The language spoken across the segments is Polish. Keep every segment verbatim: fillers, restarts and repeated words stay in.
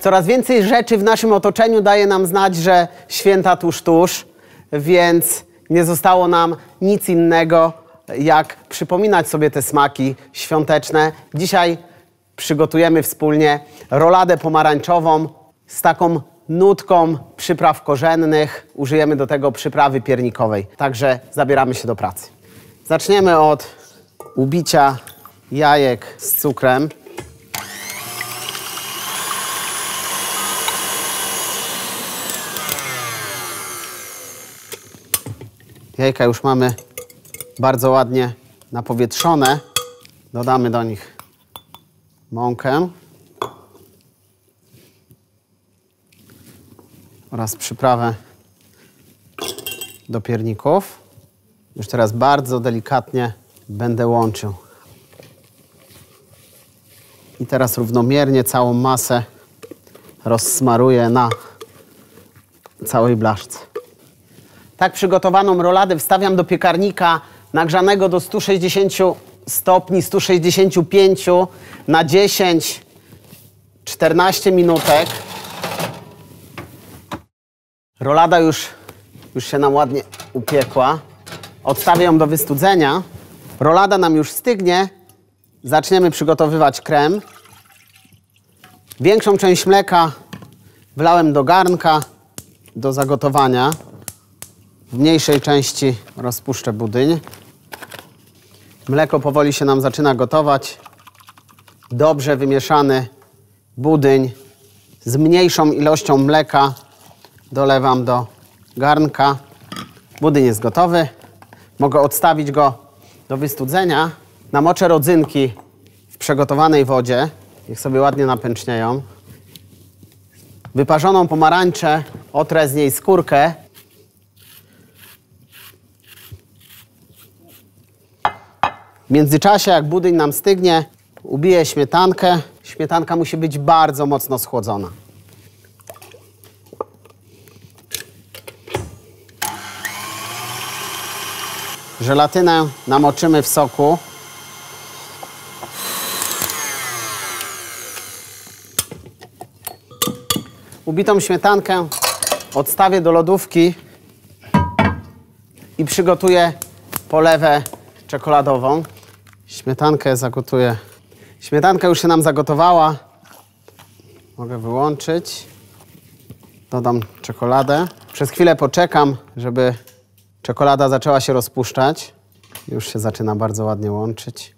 Coraz więcej rzeczy w naszym otoczeniu daje nam znać, że święta tuż, tuż, więc nie zostało nam nic innego, jak przypominać sobie te smaki świąteczne. Dzisiaj przygotujemy wspólnie roladę pomarańczową z taką nutką przypraw korzennych. Użyjemy do tego przyprawy piernikowej. Także zabieramy się do pracy. Zaczniemy od ubicia jajek z cukrem. Jajka już mamy bardzo ładnie napowietrzone. Dodamy do nich mąkę oraz przyprawę do pierników. Już teraz bardzo delikatnie będę łączył. I teraz równomiernie całą masę rozsmaruję na całej blaszce. Tak przygotowaną roladę wstawiam do piekarnika nagrzanego do stu sześćdziesięciu stopni, stu sześćdziesięciu pięciu na dziesięć czternaście minutek. Rolada już, już się nam ładnie upiekła. Odstawię ją do wystudzenia. Rolada nam już stygnie. Zaczniemy przygotowywać krem. Większą część mleka wlałem do garnka do zagotowania. W mniejszej części rozpuszczę budyń. Mleko powoli się nam zaczyna gotować. Dobrze wymieszany budyń z mniejszą ilością mleka dolewam do garnka. Budyń jest gotowy. Mogę odstawić go do wystudzenia. Namoczę rodzynki w przegotowanej wodzie. Niech sobie ładnie napęcznieją. Wyparzoną pomarańczę otrę z niej skórkę. W międzyczasie, jak budyń nam stygnie, ubiję śmietankę. Śmietanka musi być bardzo mocno schłodzona. Żelatynę namoczymy w soku. Ubitą śmietankę odstawię do lodówki i przygotuję polewę czekoladową. Śmietankę zagotuję. Śmietanka już się nam zagotowała. Mogę wyłączyć. Dodam czekoladę. Przez chwilę poczekam, żeby czekolada zaczęła się rozpuszczać. Już się zaczyna bardzo ładnie łączyć.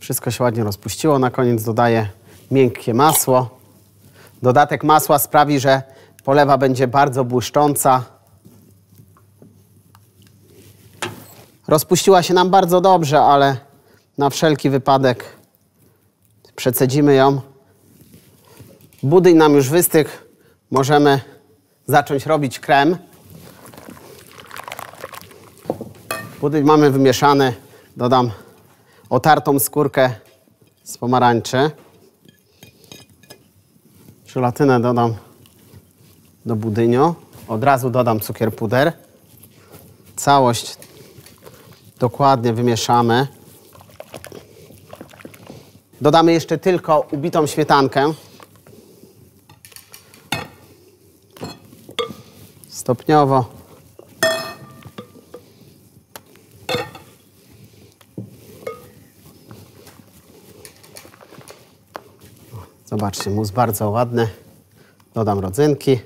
Wszystko się ładnie rozpuściło. Na koniec dodaję miękkie masło. Dodatek masła sprawi, że polewa będzie bardzo błyszcząca. Rozpuściła się nam bardzo dobrze, ale na wszelki wypadek przecedzimy ją. Budyń nam już wystygł. Możemy zacząć robić krem. Budyń mamy wymieszany. Dodam otartą skórkę z pomarańczy. Żelatynę dodam do budyniu. Od razu dodam cukier puder. Całość dokładnie wymieszamy. Dodamy jeszcze tylko ubitą śmietankę. Stopniowo. Zobaczcie, mus bardzo ładny. Dodam rodzynki.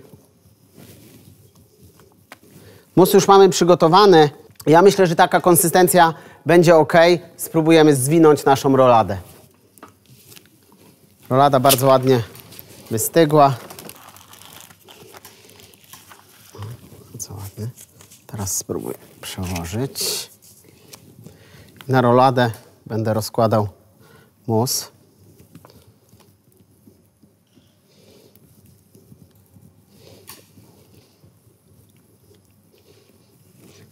Mus już mamy przygotowany. Ja myślę, że taka konsystencja będzie ok. Spróbujemy zwinąć naszą roladę. Rolada bardzo ładnie wystygła. Bardzo ładnie. Teraz spróbuję przełożyć. Na roladę będę rozkładał mus.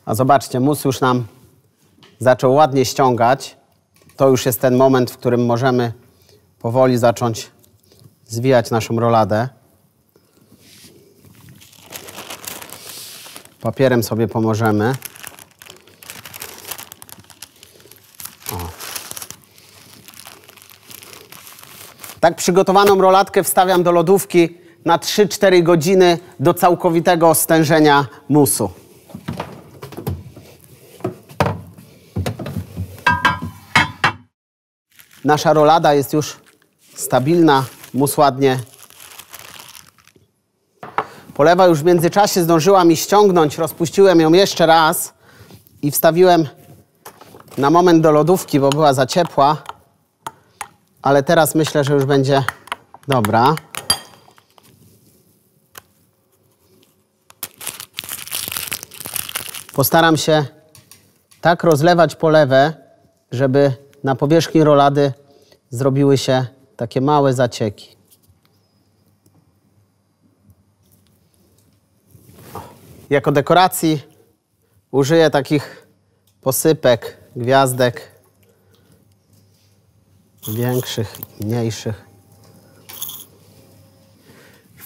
A zobaczcie, mus już nam zaczął ładnie ściągać. To już jest ten moment, w którym możemy powoli zacząć zwijać naszą roladę. Papierem sobie pomożemy. O. Tak przygotowaną rolatkę wstawiam do lodówki na trzy cztery godziny do całkowitego stężenia musu. Nasza rolada jest już stabilna, mus ładnie polewa. Już w międzyczasie zdążyła mi ściągnąć, rozpuściłem ją jeszcze raz i wstawiłem na moment do lodówki, bo była za ciepła, ale teraz myślę, że już będzie dobra. Postaram się tak rozlewać polewę, żeby na powierzchni rolady zrobiły się takie małe zacieki. Jako dekoracji użyję takich posypek, gwiazdek, większych i mniejszych.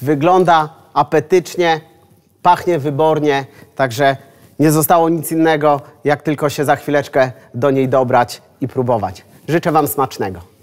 Wygląda apetycznie, pachnie wybornie, także nie zostało nic innego, jak tylko się za chwileczkę do niej dobrać i próbować. Życzę Wam smacznego.